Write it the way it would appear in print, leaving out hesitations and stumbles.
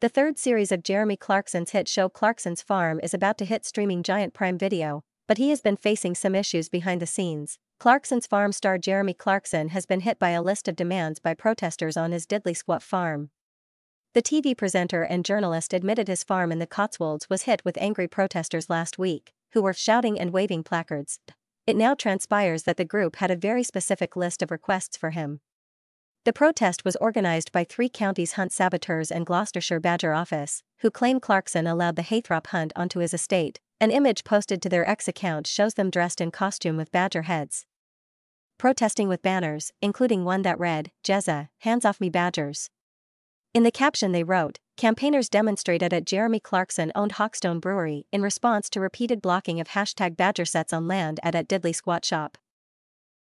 The third series of Jeremy Clarkson's hit show Clarkson's Farm is about to hit streaming giant Prime Video, but he has been facing some issues behind the scenes. Clarkson's Farm star Jeremy Clarkson has been hit by a list of demands by protesters on his Diddly Squat farm. The TV presenter and journalist admitted his farm in the Cotswolds was hit with angry protesters last week, who were shouting and waving placards. It now transpires that the group had a very specific list of requests for him. The protest was organized by three counties' hunt saboteurs and Gloucestershire Badger Office, who claim Clarkson allowed the Haythrop Hunt onto his estate. An image posted to their X account shows them dressed in costume with badger heads, protesting with banners, including one that read, "Jezza, hands off me badgers." In the caption they wrote, campaigners demonstrated at Jeremy Clarkson-owned Hawkstone Brewery in response to repeated blocking of # badger sets on land at Diddly Squat Shop.